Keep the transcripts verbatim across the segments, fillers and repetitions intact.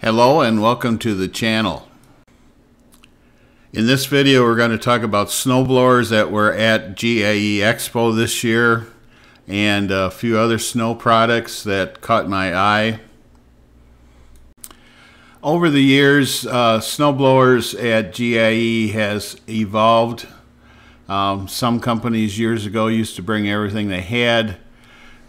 Hello and welcome to the channel. In this video we're going to talk about snowblowers that were at G I E Expo this year and a few other snow products that caught my eye. Over the years, uh, snowblowers at G I E has evolved. Um, some companies years ago used to bring everything they had.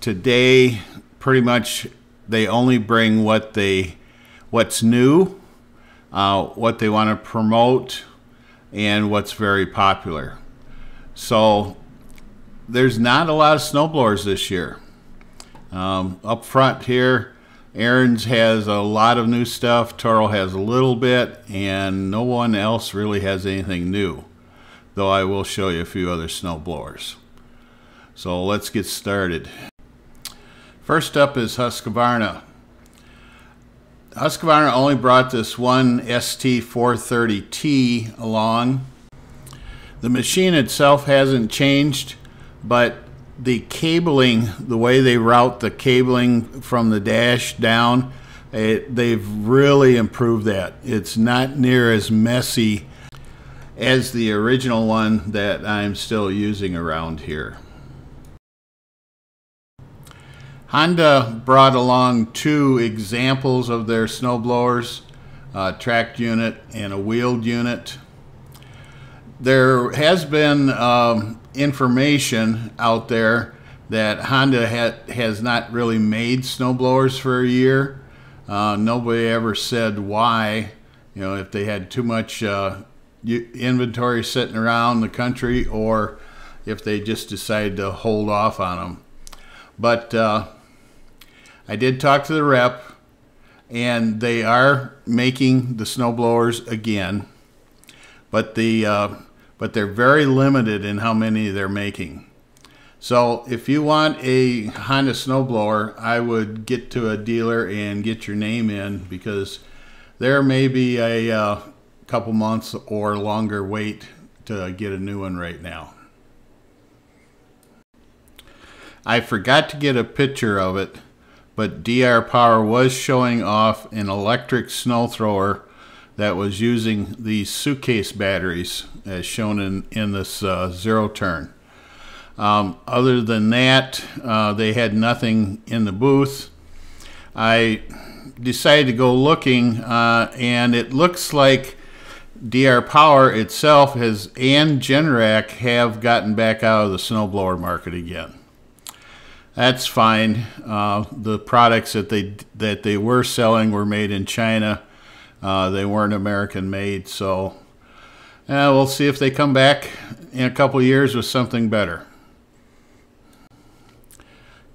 Today pretty much they only bring what they what's new, uh, what they want to promote, and what's very popular. So there's not a lot of snowblowers this year. Um, up front here, Ariens has a lot of new stuff, Toro has a little bit, and no one else really has anything new, though I will show you a few other snowblowers. So let's get started. First up is Husqvarna. Husqvarna only brought this one S T four thirty T along. The machine itself hasn't changed, but the cabling, the way they route the cabling from the dash down, it, they've really improved that. It's not near as messy as the original one that I'm still using around here. Honda brought along two examples of their snowblowers, a tracked unit and a wheeled unit. There has been um, information out there that Honda ha has not really made snowblowers for a year. Uh, nobody ever said why. You know, if they had too much uh, inventory sitting around the country, or if they just decided to hold off on them. But uh, I did talk to the rep, and they are making the snowblowers again, but the uh, but they're very limited in how many they're making. So if you want a Honda snowblower, I would get to a dealer and get your name in, because there may be a uh, couple months or longer wait to get a new one right now. I forgot to get a picture of it, but D R Power was showing off an electric snow thrower that was using these suitcase batteries, as shown in, in this uh, zero turn. Um, other than that, uh, they had nothing in the booth. I decided to go looking, uh, and it looks like D R Power itself has, and Generac have gotten back out of the snowblower market again. That's fine. Uh, the products that they that they were selling were made in China. Uh, they weren't American made, so uh, we'll see if they come back in a couple years with something better.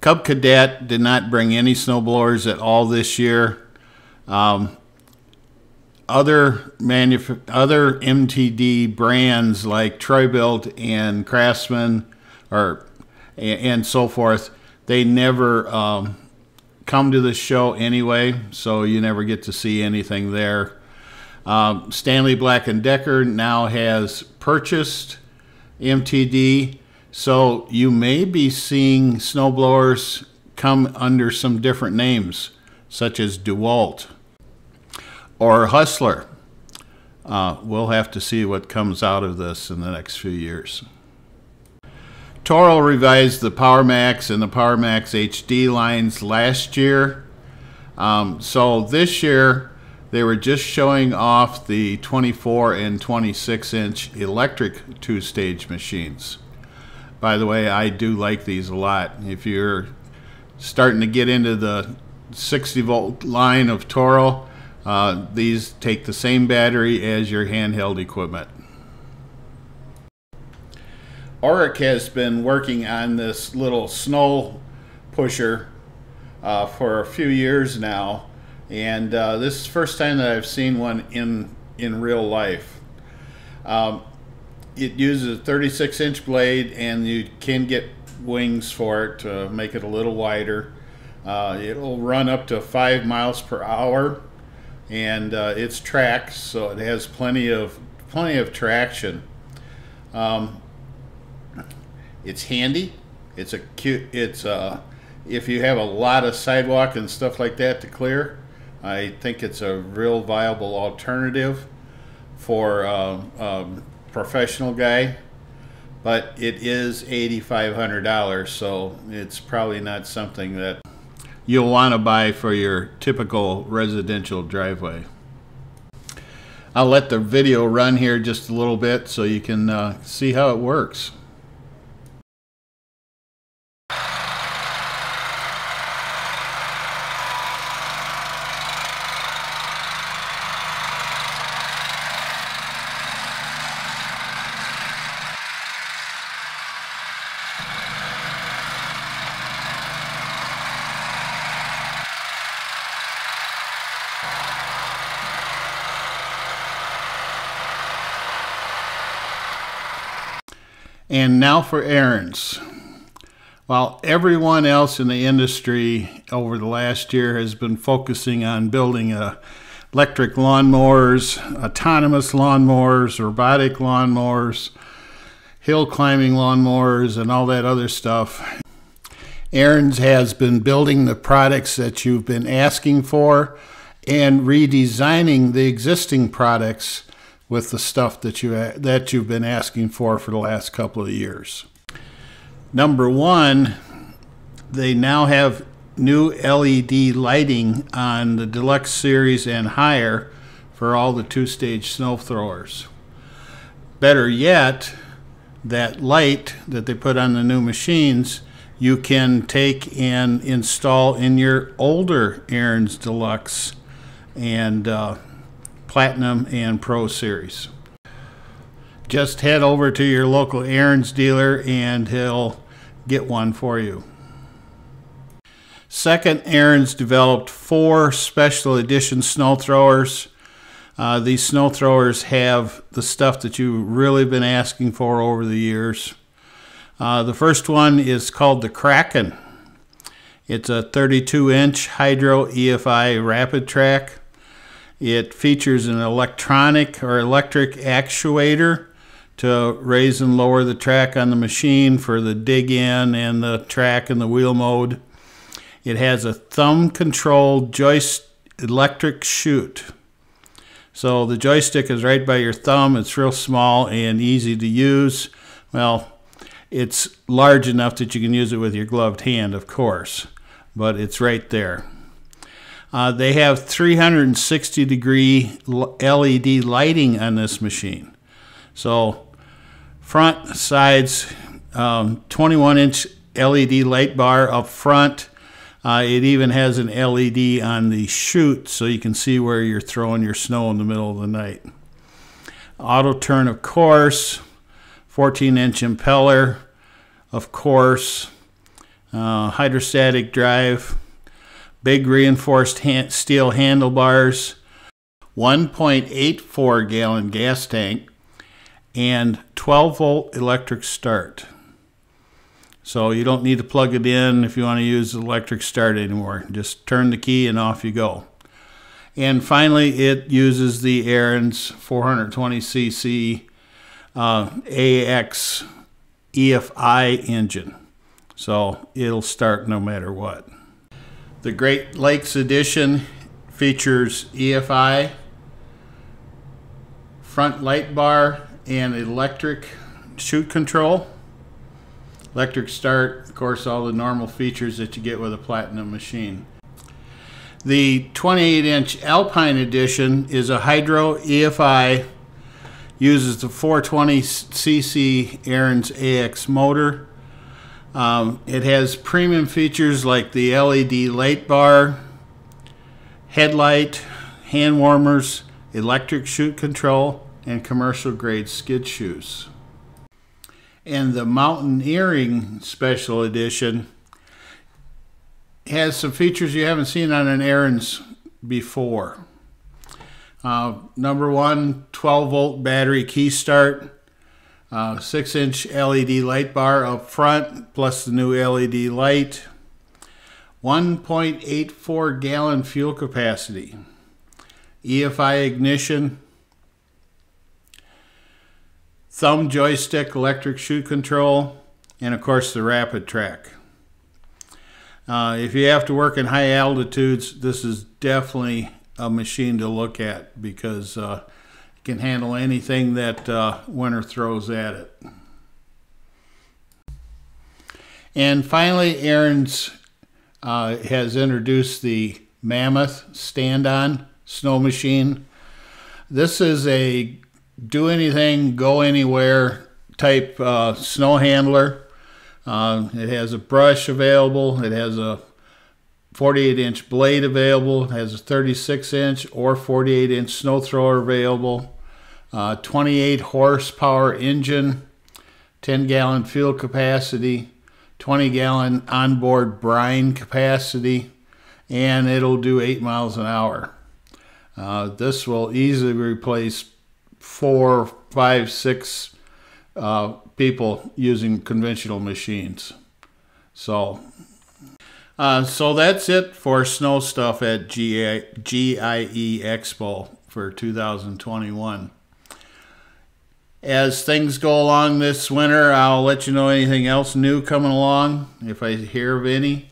Cub Cadet did not bring any snowblowers at all this year. Um, other manuf other M T D brands like Troy-Bilt and Craftsman, or and, and so forth. They never um, come to the show anyway, so you never get to see anything there. Um, Stanley Black and Decker now has purchased M T D, so you may be seeing snowblowers come under some different names, such as DeWalt or Hustler. Uh, we'll have to see what comes out of this in the next few years. Toro revised the PowerMax and the PowerMax H D lines last year. Um, so this year they were just showing off the twenty-four and twenty-six inch electric two-stage machines. By the way, I do like these a lot. If you're starting to get into the sixty volt line of Toro, uh, these take the same battery as your handheld equipment. Orec has been working on this little snow pusher uh, for a few years now, and uh, this is the first time that I've seen one in in real life. Um, it uses a thirty-six inch blade, and you can get wings for it to make it a little wider. Uh, it'll run up to five miles per hour, and uh, it's tracked, so it has plenty of plenty of traction. Um, It's handy. It's a cute. It's uh, if you have a lot of sidewalk and stuff like that to clear, I think it's a real viable alternative for a, a professional guy, but it is eighty-five hundred dollars, so it's probably not something that you'll want to buy for your typical residential driveway. I'll let the video run here just a little bit so you can uh, see how it works. And now for Ariens. While everyone else in the industry over the last year has been focusing on building uh, electric lawnmowers, autonomous lawnmowers, robotic lawnmowers, hill climbing lawnmowers, and all that other stuff, Ariens has been building the products that you've been asking for and redesigning the existing products with the stuff that you that you've been asking for for the last couple of years. Number one, they now have new L E D lighting on the Deluxe Series and higher for all the two-stage snow throwers. Better yet, that light that they put on the new machines, you can take and install in your older Ariens Deluxe and uh, Platinum and Pro Series. Just head over to your local Ariens dealer and he'll get one for you. Second, Ariens developed four special edition snow throwers. Uh, these snow throwers have the stuff that you've really been asking for over the years. Uh, the first one is called the Kraken. It's a thirty-two inch Hydro E F I Rapid Track. It features an electronic or electric actuator to raise and lower the track on the machine for the dig in and the track and the wheel mode. It has a thumb controlled joystick electric chute. So the joystick is right by your thumb. It's real small and easy to use. Well, it's large enough that you can use it with your gloved hand, of course, but it's right there. Uh, they have three hundred sixty degree L E D lighting on this machine. So front, sides, um, twenty-one inch L E D light bar up front. Uh, it even has an L E D on the chute so you can see where you're throwing your snow in the middle of the night. Auto turn, of course, fourteen inch impeller, of course, uh, hydrostatic drive, big reinforced hand, steel handlebars, one point eight four gallon gas tank, and twelve volt electric start. So you don't need to plug it in if you want to use electric start anymore. Just turn the key and off you go. And finally, it uses the Ariens four twenty c c uh, A X E F I engine. So it'll start no matter what. The Great Lakes Edition features E F I, front light bar, and electric chute control. Electric start, of course, all the normal features that you get with a Platinum machine. The twenty-eight inch Alpine Edition is a Hydro E F I, uses the four twenty c c Ariens A X motor. Um, it has premium features like the L E D light bar, headlight, hand warmers, electric chute control, and commercial grade skid shoes. And the Mountaineering Special Edition has some features you haven't seen on an Ariens before. Uh, number one, twelve volt battery key start. Uh, six inch L E D light bar up front, plus the new L E D light. one point eight four gallon fuel capacity. E F I ignition. Thumb joystick electric chute control. And of course the rapid track. Uh, if you have to work in high altitudes, this is definitely a machine to look at, because uh, it can handle anything that uh, winter throws at it. And finally, Ariens uh, has introduced the Mammoth Stand-On Snow Machine. This is a do anything, go anywhere type uh, snow handler. Uh, it has a brush available, it has a forty-eight inch blade available, it has a thirty-six inch or forty-eight inch snow thrower available, uh, twenty-eight horsepower engine, ten gallon fuel capacity, twenty gallon onboard brine capacity, and it'll do eight miles an hour. Uh, this will easily replace four, five, six uh, people using conventional machines. So, uh, so that's it for snow stuff at G I E Expo for two thousand twenty-one. As things go along this winter, I'll let you know anything else new coming along, if I hear of any.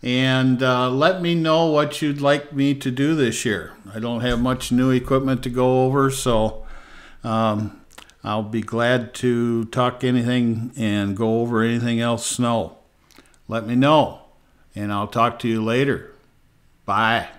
And uh, let me know what you'd like me to do this year. I don't have much new equipment to go over, so um, I'll be glad to talk anything and go over anything else snow. Let me know, and I'll talk to you later. Bye.